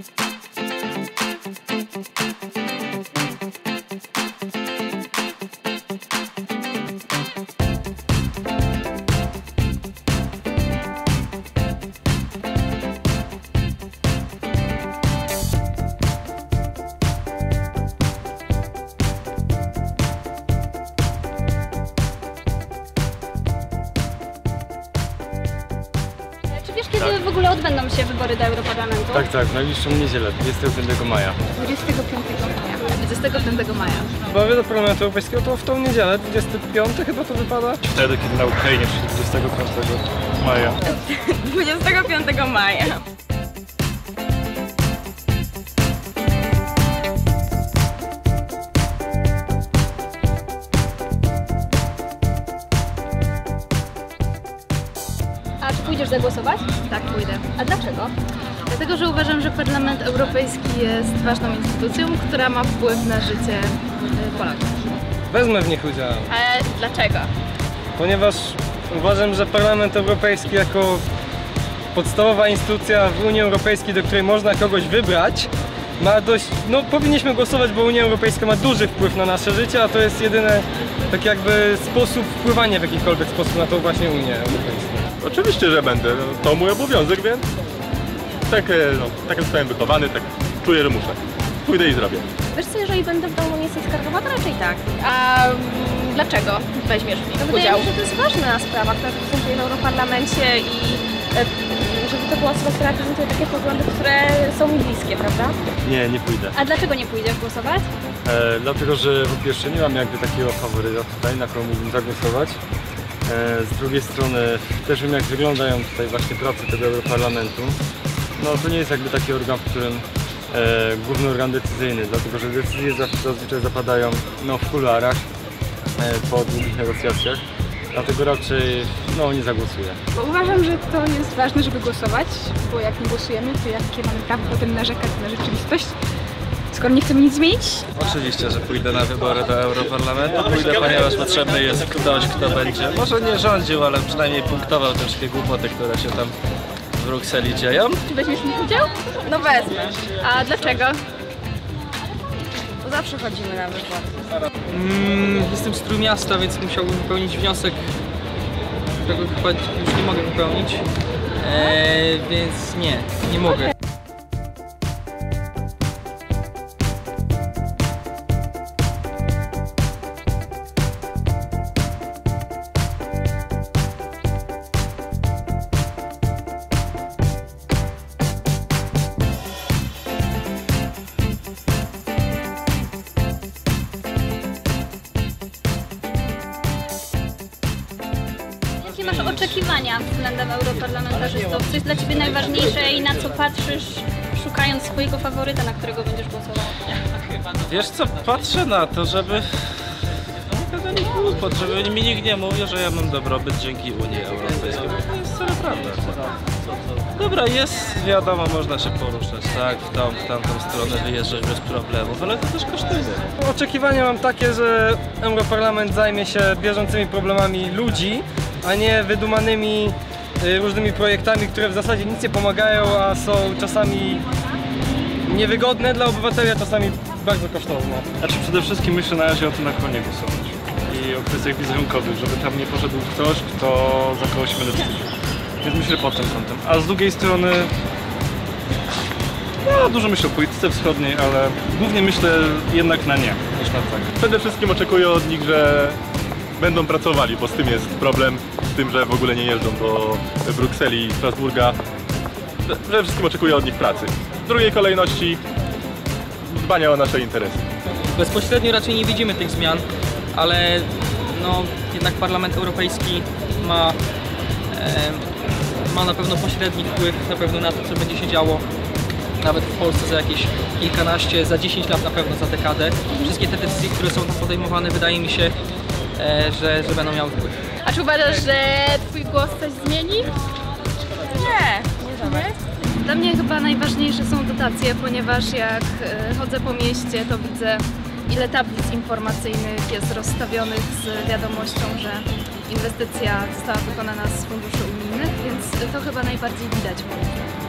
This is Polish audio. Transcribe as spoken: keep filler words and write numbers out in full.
Kiedy tak. W ogóle odbędą się wybory do Europarlamentu? Tak, tak, w najbliższą niedzielę, dwudziestego piątego maja. dwudziestego piątego maja. dwudziestego piątego maja. Wybory do Parlamentu Europejskiego to w tą niedzielę, dwudziestego piątego chyba to wypada. Wtedy, kiedy na Ukrainie, czyli dwudziestego piątego maja. dwudziestego piątego maja. A czy pójdziesz zagłosować? Tak, pójdę. A dlaczego? Dlatego, że uważam, że Parlament Europejski jest ważną instytucją, która ma wpływ na życie Polaków. Wezmę w nich udział. Ale dlaczego? Ponieważ uważam, że Parlament Europejski jako podstawowa instytucja w Unii Europejskiej, do której można kogoś wybrać, ma dość... No powinniśmy głosować, bo Unia Europejska ma duży wpływ na nasze życie, a to jest jedyny tak jakby sposób wpływania w jakikolwiek sposób na tą właśnie Unię Europejską. Oczywiście, że będę. To mój obowiązek, więc tak, no, tak zostałem wychowany, tak czuję, że muszę. Pójdę i zrobię. Wiesz co, jeżeli będę w domu nie jestem skarbowa, to raczej tak. A dlaczego weźmiesz w nim udział? Wydaje mi się, że to jest ważna sprawa, która występuje w Europarlamencie i żeby to była osoba, która reprezentuje takie poglądy, które są mi bliskie, prawda? Nie, nie pójdę. A dlaczego nie pójdziesz głosować? E, dlatego, że po pierwsze nie mam jakby takiego faworyta tutaj, na którą mógłbym zagłosować. Z drugiej strony też wiem, jak wyglądają tutaj właśnie prace tego Europarlamentu. No to nie jest jakby taki organ, w którym e, główny organ decyzyjny, dlatego że decyzje zazwyczaj zapadają no, w kuluarach e, po długich negocjacjach, dlatego raczej no, nie zagłosuję. Bo uważam, że to jest ważne, żeby głosować, bo jak nie głosujemy, to jakie mamy prawo potem narzekać na rzeczywistość? Skoro nie chcemy nic zmienić? Oczywiście, że pójdę na wybory do Europarlamentu. Pójdę, ponieważ potrzebny jest ktoś, kto będzie może nie rządził, ale przynajmniej punktował te wszystkie głupoty, które się tam w Brukseli dzieją. Czy weźmiesz w nich udział? No wezmę. A dlaczego? Bo zawsze chodzimy na wybory. Mm, jestem z Trójmiasta, więc musiałbym wypełnić wniosek, którego chyba już nie mogę wypełnić. Eee, więc nie, nie mogę. Jakie masz oczekiwania względem europarlamentarzystów? Co jest dla Ciebie najważniejsze i na co patrzysz, szukając swojego faworyta, na którego będziesz głosował? Wiesz co, patrzę na to, żeby... żeby mi nikt nie mówił, że ja mam dobrobyt dzięki Unii Europejskiej. To jest cała prawda. Dobra, jest, wiadomo, można się poruszać, tak, w tą, w tamtą stronę wyjeżdżać bez problemów, ale to też kosztuje. Oczekiwania mam takie, że Europarlament zajmie się bieżącymi problemami ludzi, a nie wydumanymi różnymi projektami, które w zasadzie nic nie pomagają, a są czasami niewygodne dla obywateli, a czasami bardzo kosztowne. Znaczy przede wszystkim myślę na razie o tym, na kogo nie głosować i o kwestiach wizerunkowych, żeby tam nie poszedł ktoś, kto za kogoś będę wstydził. Więc myślę pod tym kątem. A z drugiej strony no, dużo myślę o polityce wschodniej, ale głównie myślę jednak na nie, niż na tak. Przede wszystkim oczekuję od nich, że będą pracowali, bo z tym jest problem, z tym, że w ogóle nie jeżdżą do Brukseli i Strasburga. Przede wszystkim oczekuję od nich pracy. W drugiej kolejności dbania o nasze interesy. Bezpośrednio raczej nie widzimy tych zmian, ale no, jednak Parlament Europejski ma, e, ma na pewno pośredni wpływ na pewno na to, co będzie się działo nawet w Polsce za jakieś kilkanaście, za dziesięć lat na pewno, za dekadę. Wszystkie te decyzje, które są podejmowane, wydaje mi się, Że, że będą miały wpływ. A czy uważasz, że Twój głos coś zmieni? Nie, nie. Dla mnie chyba najważniejsze są dotacje, ponieważ jak chodzę po mieście, to widzę, ile tablic informacyjnych jest rozstawionych z wiadomością, że inwestycja została wykonana z funduszy unijnych, więc to chyba najbardziej widać.